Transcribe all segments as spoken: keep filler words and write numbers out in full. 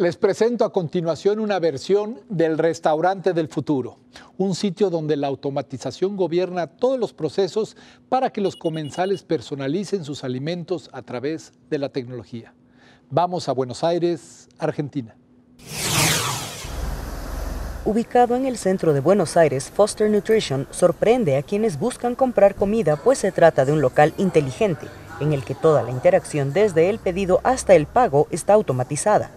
Les presento a continuación una versión del Restaurante del Futuro, un sitio donde la automatización gobierna todos los procesos para que los comensales personalicen sus alimentos a través de la tecnología. Vamos a Buenos Aires, Argentina. Ubicado en el centro de Buenos Aires, Foster Nutrition sorprende a quienes buscan comprar comida, pues se trata de un local inteligente, en el que toda la interacción desde el pedido hasta el pago está automatizada.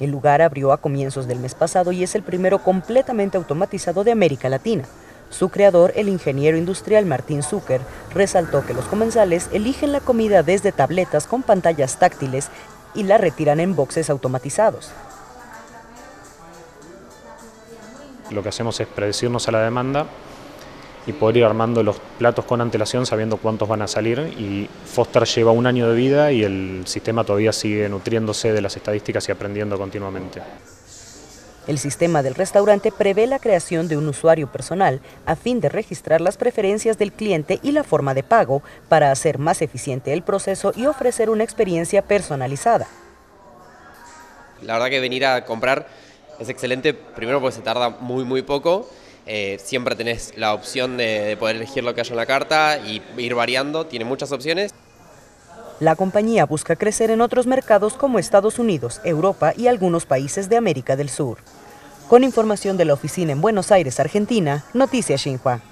El lugar abrió a comienzos del mes pasado y es el primero completamente automatizado de América Latina. Su creador, el ingeniero industrial Martín Zucker, resaltó que los comensales eligen la comida desde tabletas con pantallas táctiles y la retiran en boxes automatizados. Lo que hacemos es predecirnos a la demanda y poder ir armando los platos con antelación sabiendo cuántos van a salir, y Foster lleva un año de vida y el sistema todavía sigue nutriéndose de las estadísticas y aprendiendo continuamente. El sistema del restaurante prevé la creación de un usuario personal a fin de registrar las preferencias del cliente y la forma de pago para hacer más eficiente el proceso y ofrecer una experiencia personalizada. La verdad que venir a comprar es excelente, primero porque se tarda muy muy poco. Eh, siempre tenés la opción de, de poder elegir lo que haya en la carta y ir variando, tiene muchas opciones. La compañía busca crecer en otros mercados como Estados Unidos, Europa y algunos países de América del Sur. Con información de la oficina en Buenos Aires, Argentina, Noticias Xinhua.